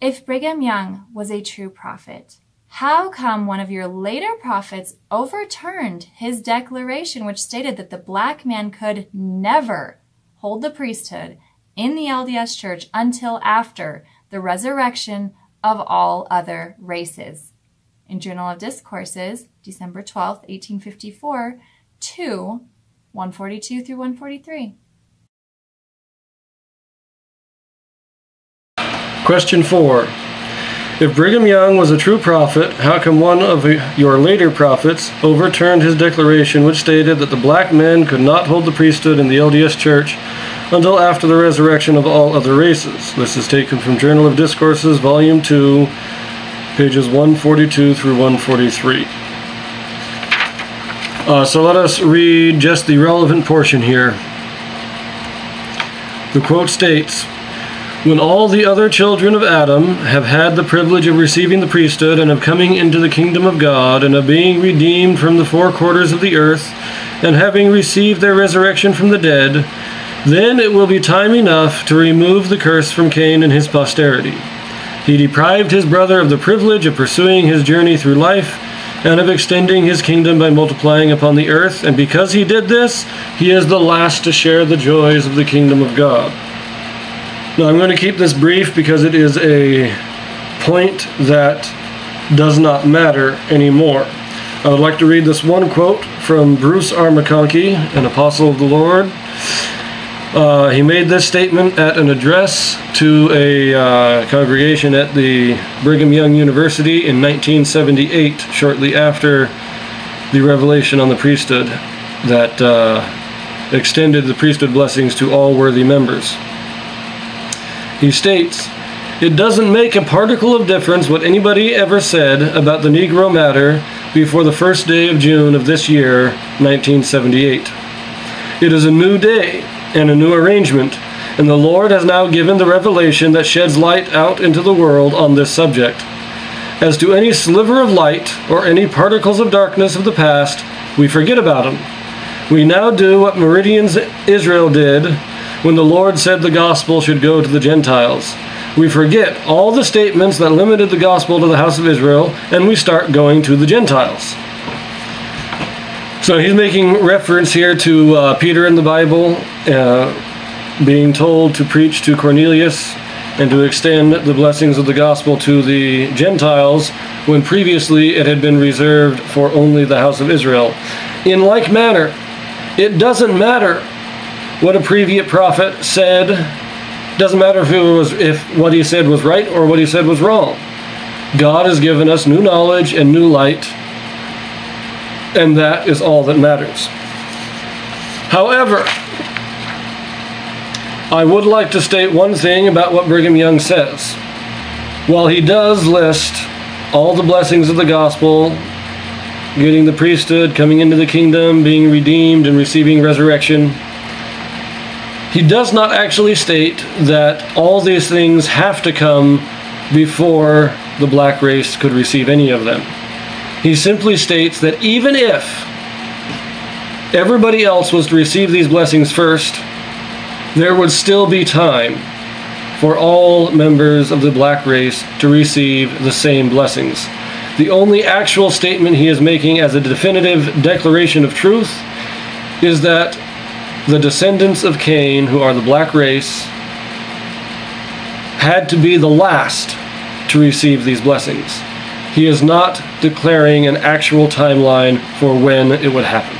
If Brigham Young was a true prophet, how come one of your later prophets overturned his declaration which stated that the black man could never hold the priesthood in the LDS Church until after the resurrection of all other races? In Journal of Discourses, December 12, 1854, 2, 142 through 143. Question 4. If Brigham Young was a true prophet, how come one of your later prophets overturned his declaration which stated that the black man could not hold the priesthood in the LDS Church until after the resurrection of all other races? This is taken from Journal of Discourses, Volume 2, pages 142 through 143. So let us read just the relevant portion here. The quote states, "When all the other children of Adam have had the privilege of receiving the priesthood and of coming into the kingdom of God and of being redeemed from the four quarters of the earth and having received their resurrection from the dead, then it will be time enough to remove the curse from Cain and his posterity. He deprived his brother of the privilege of pursuing his journey through life and of extending his kingdom by multiplying upon the earth, and because he did this, he is the last to share the joys of the kingdom of God." Now, I'm going to keep this brief because it is a point that does not matter anymore. I would like to read this one quote from Bruce R. McConkie, an apostle of the Lord. He made this statement at an address to a congregation at the Brigham Young University in 1978, shortly after the revelation on the priesthood that extended the priesthood blessings to all worthy members. He states, "It doesn't make a particle of difference what anybody ever said about the Negro matter before the first day of June of this year, 1978. It is a new day and a new arrangement, and the Lord has now given the revelation that sheds light out into the world on this subject. As to any sliver of light or any particles of darkness of the past, we forget about them. We now do what Meridian's Israel did when the Lord said the gospel should go to the Gentiles. We forget all the statements that limited the gospel to the house of Israel, and we start going to the Gentiles." So he's making reference here to Peter in the Bible being told to preach to Cornelius and to extend the blessings of the gospel to the Gentiles when previously it had been reserved for only the house of Israel. In like manner, it doesn't matter what a previous prophet said. Doesn't matter if what he said was right or what he said was wrong. God has given us new knowledge and new light, and that is all that matters. However, I would like to state one thing about what Brigham Young says. While he does list all the blessings of the gospel, getting the priesthood, coming into the kingdom, being redeemed, and receiving resurrection, he does not actually state that all these things have to come before the black race could receive any of them. He simply states that even if everybody else was to receive these blessings first, there would still be time for all members of the black race to receive the same blessings. The only actual statement he is making as a definitive declaration of truth is that the descendants of Cain, who are the black race, had to be the last to receive these blessings. He is not declaring an actual timeline for when it would happen.